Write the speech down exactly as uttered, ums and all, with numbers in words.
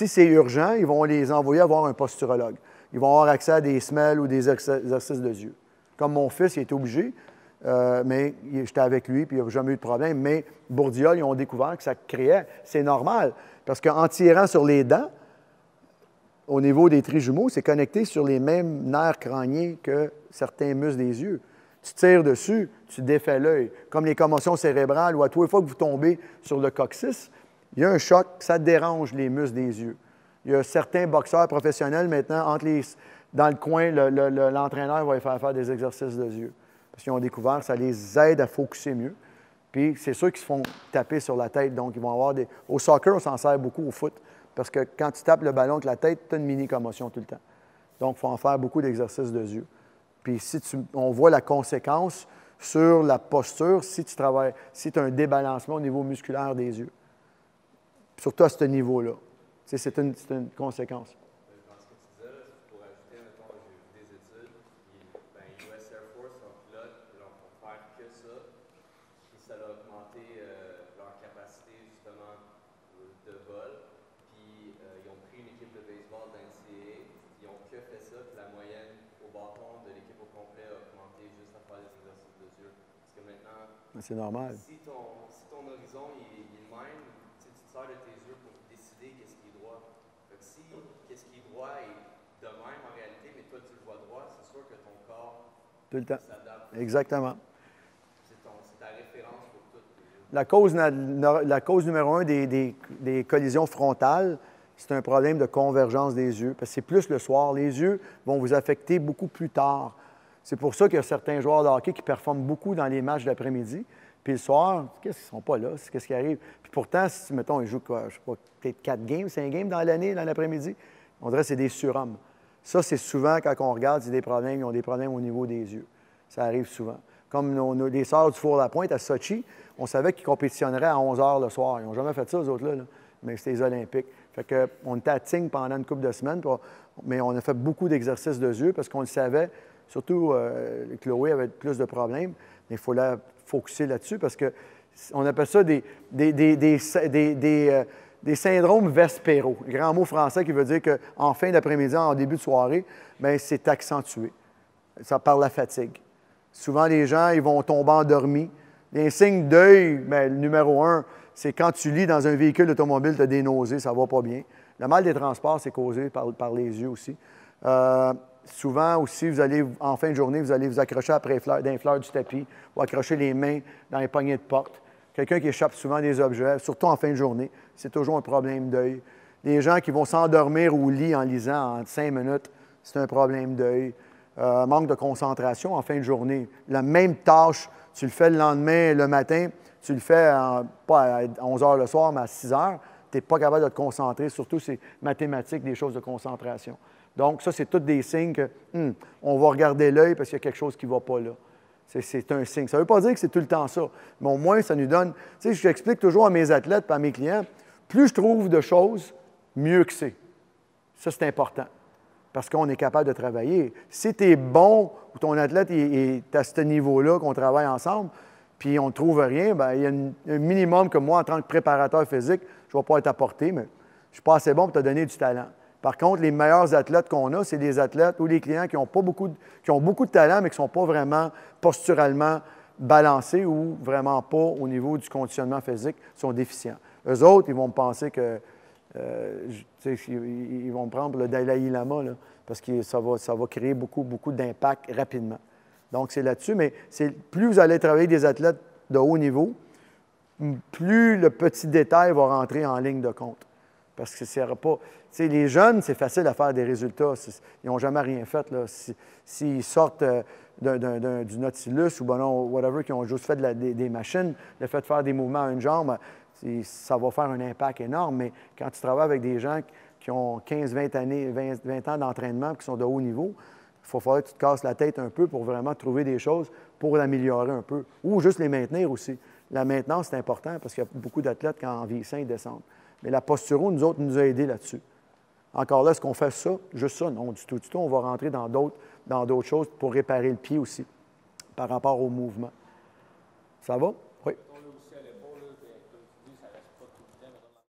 Si c'est urgent, ils vont les envoyer avoir un posturologue. Ils vont avoir accès à des semelles ou des exercices de yeux. Comme mon fils, il était obligé, euh, mais j'étais avec lui, puis il n'a jamais eu de problème. Mais Bourdiol, ils ont découvert que ça créait. C'est normal, parce qu'en tirant sur les dents, au niveau des trijumeaux, c'est connecté sur les mêmes nerfs crâniens que certains muscles des yeux. Tu tires dessus, tu défais l'œil. Comme les commotions cérébrales, ou à toutes les fois que vous tombez sur le coccyx, il y a un choc, ça dérange les muscles des yeux. Il y a certains boxeurs professionnels maintenant, entre les, dans le coin, le, le, le, l'entraîneur va les faire faire des exercices de yeux. Parce qu'ils ont découvert que ça les aide à focusser mieux. Puis c'est ceux qui se font taper sur la tête, donc ils vont avoir des... Au soccer, on s'en sert beaucoup, au foot, parce que quand tu tapes le ballon avec la tête, tu as une mini-commotion tout le temps. Donc il faut en faire beaucoup d'exercices de yeux. Puis si tu, on voit la conséquence sur la posture, si tu travailles, si tu as un débalancement au niveau musculaire des yeux. Surtout à ce niveau-là. C'est une, une conséquence. Dans ce que tu disais, là, pour ajouter, mettons, j'ai vu des études, ben, U S Air Force, leurs pilotes, ils n'ont pas faire que ça, puis ça a augmenté euh, leur capacité, justement, de vol, puis euh, ils ont pris une équipe de baseball d'N C A A, ils n'ont que fait ça, puis la moyenne au bâton de l'équipe au complet a augmenté juste à faire des exercices de yeux. Parce que maintenant, c'est normal. Si ton, si ton horizon il est le même, tu te sers de tes yeux pour décider qu'est-ce qui est droit. Fait que si qu'est-ce qui est droit est de même en réalité, mais toi tu le vois droit, c'est sûr que ton corps s'adapte. Exactement. C'est ta référence pour tout. La cause, la cause numéro un des, des, des collisions frontales, c'est un problème de convergence des yeux. Parce que c'est plus le soir. Les yeux vont vous affecter beaucoup plus tard. C'est pour ça qu'il y a certains joueurs de hockey qui performent beaucoup dans les matchs d'après-midi. Puis le soir, qu'est-ce qu'ils ne sont pas là? Qu'est-ce qui arrive? Puis pourtant, si, mettons, ils jouent, quoi, je sais pas, peut-être quatre games, cinq games dans l'année, dans l'après-midi, on dirait que c'est des surhommes. Ça, c'est souvent, quand on regarde, c'est des problèmes, ils ont des problèmes au niveau des yeux. Ça arrive souvent. Comme nos, nos, les sœurs du Four-la-Pointe à Sochi, on savait qu'ils compétitionneraient à onze heures le soir. Ils n'ont jamais fait ça, eux autres-là, là. Mais c'était les Olympiques. Fait qu'on était à Ting pendant une couple de semaines, on, mais on a fait beaucoup d'exercices de yeux parce qu'on le savait. Surtout, euh, Chloé avait plus de problèmes, mais il faut la focusser là-dessus parce qu'on appelle ça des, des, des, des, des, des, euh, des syndromes vespéraux. Le grand mot français qui veut dire qu'en fin d'après-midi, en début de soirée, bien, c'est accentué. Ça part la fatigue. Souvent, les gens ils vont tomber endormis. Les signes d'œil, bien, le numéro un, c'est quand tu lis dans un véhicule automobile, tu as des nausées, ça ne va pas bien. Le mal des transports, c'est causé par, par les yeux aussi. Euh, Souvent aussi, vous allez, en fin de journée, vous allez vous accrocher après les fleurs, dans les fleurs du tapis ou accrocher les mains dans les poignées de porte. Quelqu'un qui échappe souvent des objets, surtout en fin de journée, c'est toujours un problème d'œil. Les gens qui vont s'endormir au lit en lisant en cinq minutes, c'est un problème d'œil. Euh, manque de concentration en fin de journée. La même tâche, tu le fais le lendemain, le matin, tu le fais en, pas à onze heures le soir, mais à six heures, tu n'es pas capable de te concentrer, surtout c'est mathématiques, des choses de concentration. Donc, ça, c'est tous des signes que hum, on va regarder l'œil parce qu'il y a quelque chose qui ne va pas là. C'est un signe. Ça ne veut pas dire que c'est tout le temps ça, mais au moins, ça nous donne... Tu sais, j'explique toujours à mes athlètes et à mes clients, plus je trouve de choses, mieux que c'est. Ça, c'est important parce qu'on est capable de travailler. Si tu es bon ou ton athlète est, est à ce niveau-là qu'on travaille ensemble puis on ne trouve rien, bien, il y a une, un minimum que moi, en tant que préparateur physique, je ne vais pas être apporté, mais je ne suis pas assez bon pour te donner du talent. Par contre, les meilleurs athlètes qu'on a, c'est des athlètes ou des clients qui ont, pas beaucoup de, qui ont beaucoup de talent, mais qui ne sont pas vraiment posturalement balancés ou vraiment pas au niveau du conditionnement physique, sont déficients. Eux autres, ils vont me penser que... Euh, ils vont me prendre le Dalai Lama, là, parce que ça va, ça va créer beaucoup, beaucoup d'impact rapidement. Donc, c'est là-dessus, mais plus vous allez travailler des athlètes de haut niveau, plus le petit détail va rentrer en ligne de compte. Parce que ça sert pas... T'sais, les jeunes, c'est facile à faire des résultats. Ils n'ont jamais rien fait. S'ils si, si sortent euh, d'un, d'un, du Nautilus ou ben non, whatever, qui ont juste fait de la, des, des machines, le fait de faire des mouvements à une jambe, ça va faire un impact énorme. Mais quand tu travailles avec des gens qui ont quinze, vingt, années, vingt, vingt ans d'entraînement, qui sont de haut niveau, il va falloir que tu te casses la tête un peu pour vraiment trouver des choses pour l'améliorer un peu. Ou juste les maintenir aussi. La maintenance, c'est important parce qu'il y a beaucoup d'athlètes qui en vieillissant, ils descendent. Mais la posturo, nous autres, nous a aidés là-dessus. Encore là, est-ce qu'on fait ça? Juste ça? Non, du tout. Du tout, on va rentrer dans d'autres dans d'autres choses pour réparer le pied aussi, par rapport au mouvement. Ça va? Oui.